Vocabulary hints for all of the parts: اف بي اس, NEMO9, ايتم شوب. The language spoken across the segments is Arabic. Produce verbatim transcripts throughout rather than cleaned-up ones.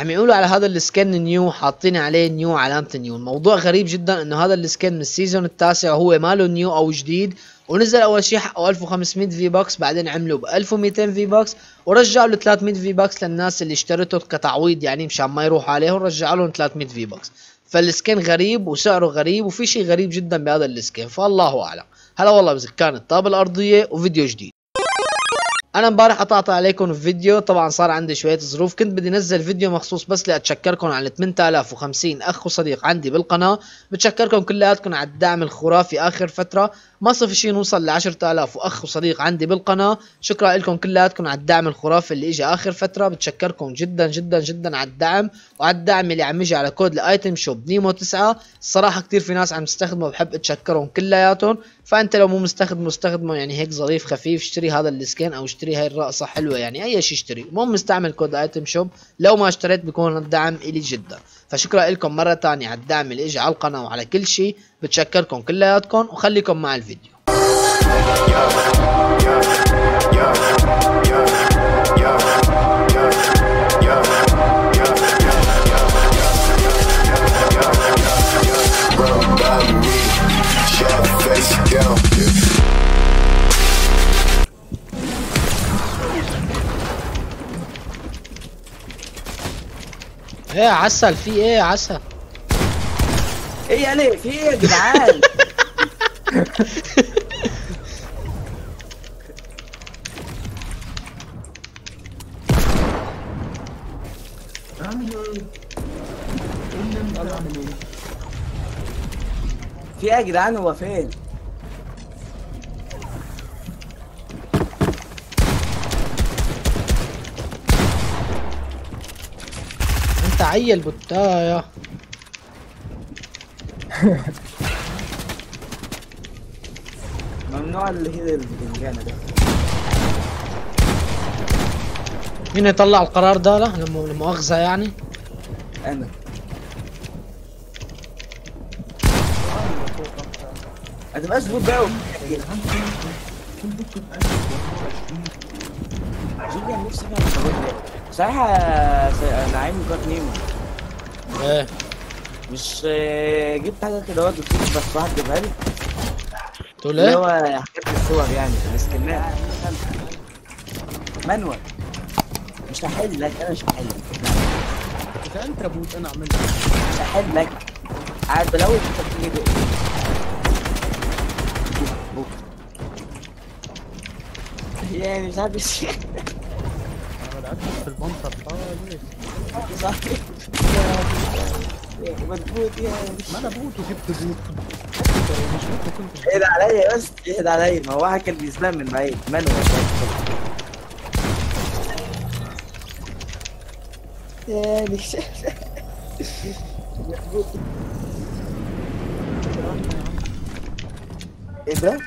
عم يقولوا على هذا السكن نيو، حاطين عليه نيو علامة نيو. الموضوع غريب جدا انه هذا السكن من السيزون التاسع هو ماله نيو او جديد، ونزل اول شيء حقه ألف وخمسمية في بوكس، بعدين عملوا ب ألف ومئتين في بوكس، ورجعوا له ثلاثمية في بوكس للناس اللي اشترته كتعويض، يعني مشان ما يروح عليهم رجعوا لهم ثلاثمية في بوكس. فالسكن غريب وسعره غريب وفي شيء غريب جدا بهذا السكن، فالله اعلم. هلا والله بسكان الطابة الارضية وفيديو جديد. انا امبارح قطعت عليكم في فيديو، طبعا صار عندي شويه ظروف، كنت بدي انزل فيديو مخصوص بس لاتشكركم على ثمانية آلاف وخمسين اخ وصديق عندي بالقناه، بتشكركم كلياتكم على الدعم الخرافي اخر فتره، ما صار في شيء نوصل ل عشرة آلاف واخ وصديق عندي بالقناه، شكرا لكم كلياتكم على الدعم الخرافي اللي اجى اخر فتره، بتشكركم جدا جدا جدا على الدعم، وعلى الدعم اللي عم يجي على كود الايتم شوب نيمو تسعة، الصراحه كثير في ناس عم تستخدمه وبحب اتشكرهم كلياتهم، فانت لو مو مستخدمه استخدمه، يعني هيك ظريف خفيف، اشتري هذا السكين او اشتري هاي الرقصه حلوه، يعني اي شيء اشتري، المهم استعمل كود ايتم شوب، لو ما اشتريت بكون الدعم الي جدا، فشكرا لكم مره ثانيه على الدعم اللي اجى على القناه وعلى كل شيء، بتشكركم كلياتكم وخليكم مع الفيديو. ايه يا عسل، في ايه يا عسل؟ ايه يا ليه؟ في ايه يا جدعان؟ اعمل ايه؟ اعمل ايه؟ في ايه يا جدعان؟ هو فين؟ عيل بتايا. ممنوع اللي هي البتنجانة ده. مين يطلع القرار ده؟ لا لمؤاخذة يعني انا هتبقاش بوت بقى. جدا نفسي بقى صحيح انا عامل كارت نيمو ايه، مش جبت حاجه كده واد بس واحد جابها لي، تقول ايه؟ هو حاجات الصور يعني السكنات منوال، مش هحل لك، انا مش هحل لك، انت ابوك انا عملت، مش هحل لك، قاعد بلوي في التفكير يعني مش عارف ايش في المنطقة خالص. صحيح مدبوط يعني، ما انا بوت وجبت بوت، اهدى عليا بس، اهدى عليا، ما هو واحد كان بيسلم من بعيد منوال. يعني مدبوط ايه ده؟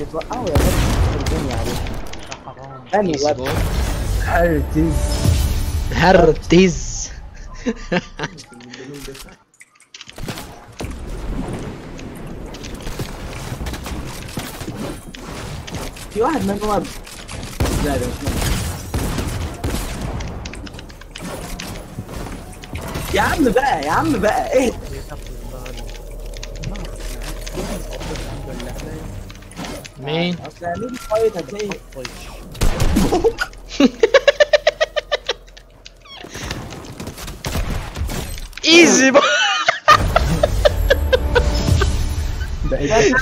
بتتوقعوا يا بنت الدنيا عليكم. أنا هرتز هرتز في واحد من وراء، لا لا يا عم بقى، يا عم بقى اهدى مين؟ اصل مين فايت هتلاقي ايزي بقى ده ايه؟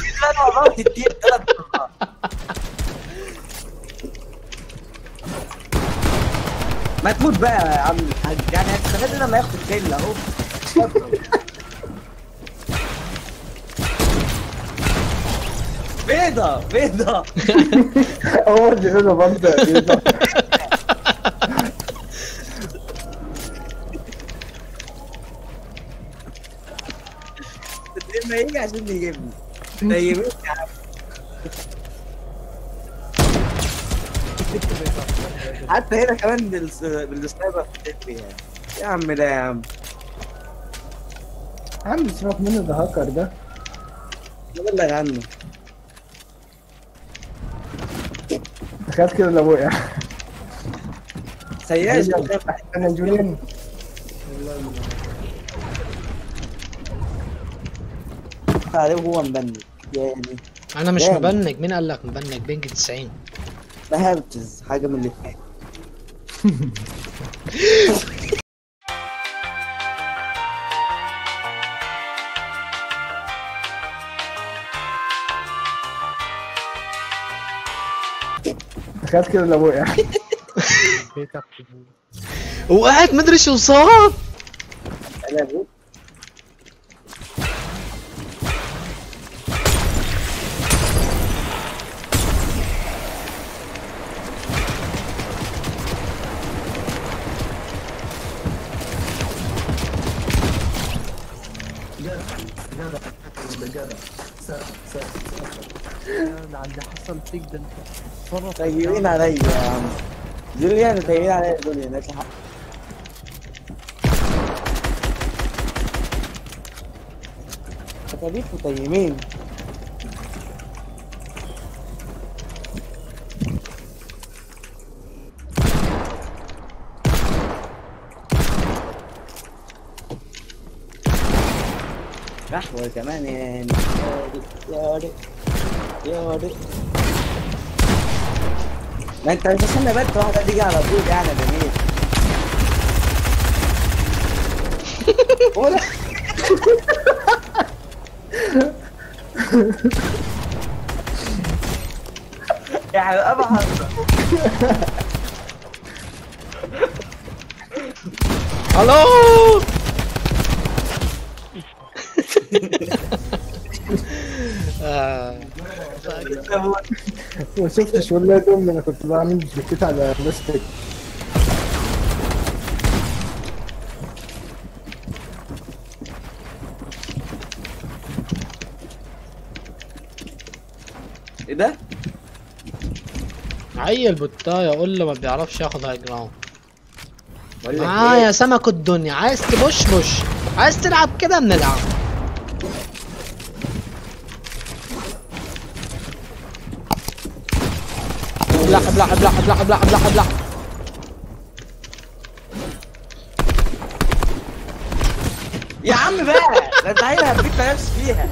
ما تموت بقى يا عم الحاج، يعني هتستفاد لما ياخد الكيل اهو. بيضة بيضة هو اللي بيضة برضه بيضة. لما يجي عشان يجيبني نيموني يا عم، حتى هنا كمان بالسنايبر بتقتل يعني يا عم. لا يا عم يا عم سيبك منه، ده هاكر ده، ببلغ عنه. تخيل كده لو وقع سياج منجولين عليه وهو مبنج. يعني انا مش مبنج، مين قال لك مبنج؟ بنج تسعين بهبتز حاجه من الاثنين. تخيل كده لو وقع وقعت ما ادريش يصاب. انا اللي حصل فيك ده، انت اتفرج. طيبين عليا يا عم جوليان، طيبين عليا يا جوليان، هات لي حق. تكاليف وطيبين. رحوة كمان يعني. يا ريت يا ريت ما انت مش عشان نبات واحدة تيجي على طول يعني. جميل. ولا يعني ابعد الو ما شفتش والله دوم. انا كنت بعمل بلوكات على بلاستيك. ايه ده؟ عيل بوتايه قول له ما بيعرفش ياخد هاي جراوند. اه يا سمك الدنيا، عايز تبش بش، عايز تلعب كده بنلعب. ابلع ابلع ابلع ابلع ابلع ابلع ابلع. يا عم بقى ده انت عيل هبيك نفسي فيها.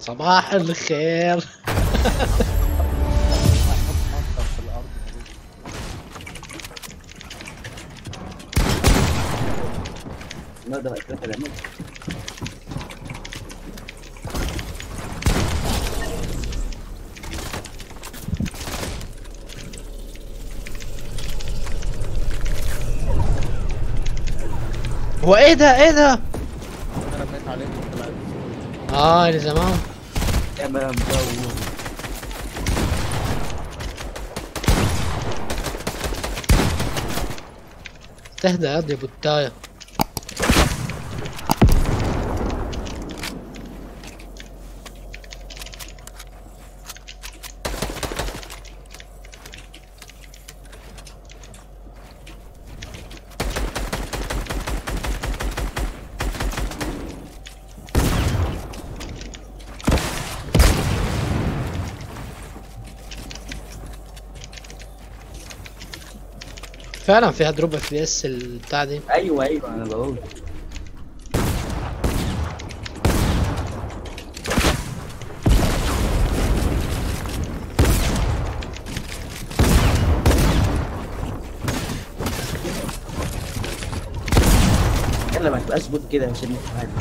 صباح الخير. ماذا أتذكر منك؟ هو إيه ده إيه ده؟ أنا رميت عليك. آه اللي زمان. يا مدام بابا تهدى يا ابني بوتايه. فعلا فيها دروب اف بي اس البتاع دي. ايوه ايوه انا بقول يلا ما تبقاش بوت كده عشان نتعدي.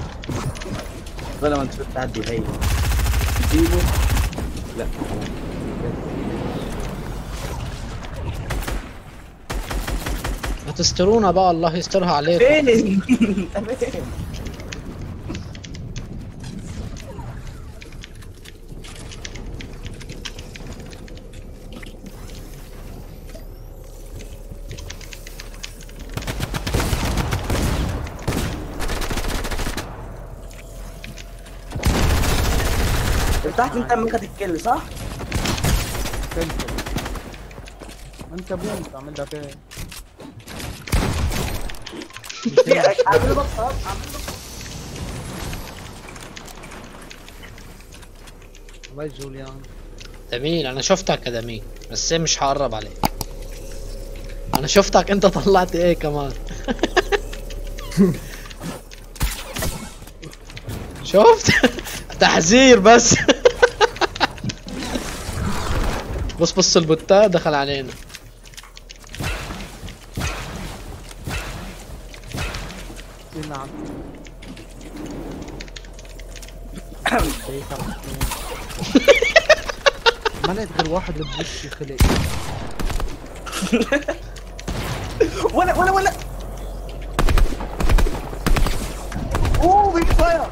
طالما انت بتعدي هي تجيبه. لا تسترونا بقى، الله يسترها عليكم. فين؟ تمام. ارتحت انت لما تتكل صح؟ انت بوم بتعمل ده فين؟ عامل بطل عامل والله جوليان جميل. انا شفتك يا دميل بس مش هقرب عليك، انا شفتك انت طلعت ايه كمان. شفت تحذير بس. بص بص البوتة دخل علينا. نعم. ما لقيت غير واحد بوش خلق. ولا ولا ولا. اوه بيج فاير.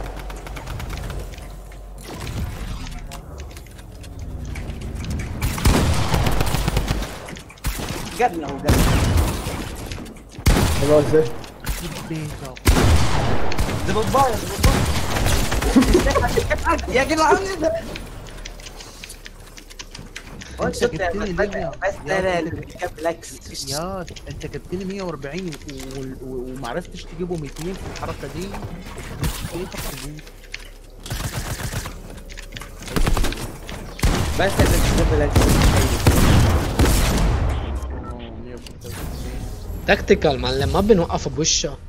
جبنا اهو جبنا. والله ازاي؟ ده بطباية ده بطباية يا جدعان. ده انت جبتني مية بس انا اللي بتكب لاكس. يا انت جبتني مية واربعين ومعرفتش تجيبه ميتين في الحركة دي. بس انا اللي بتكب لاكس تكتيكال معلم، ما بنوقف بوشه.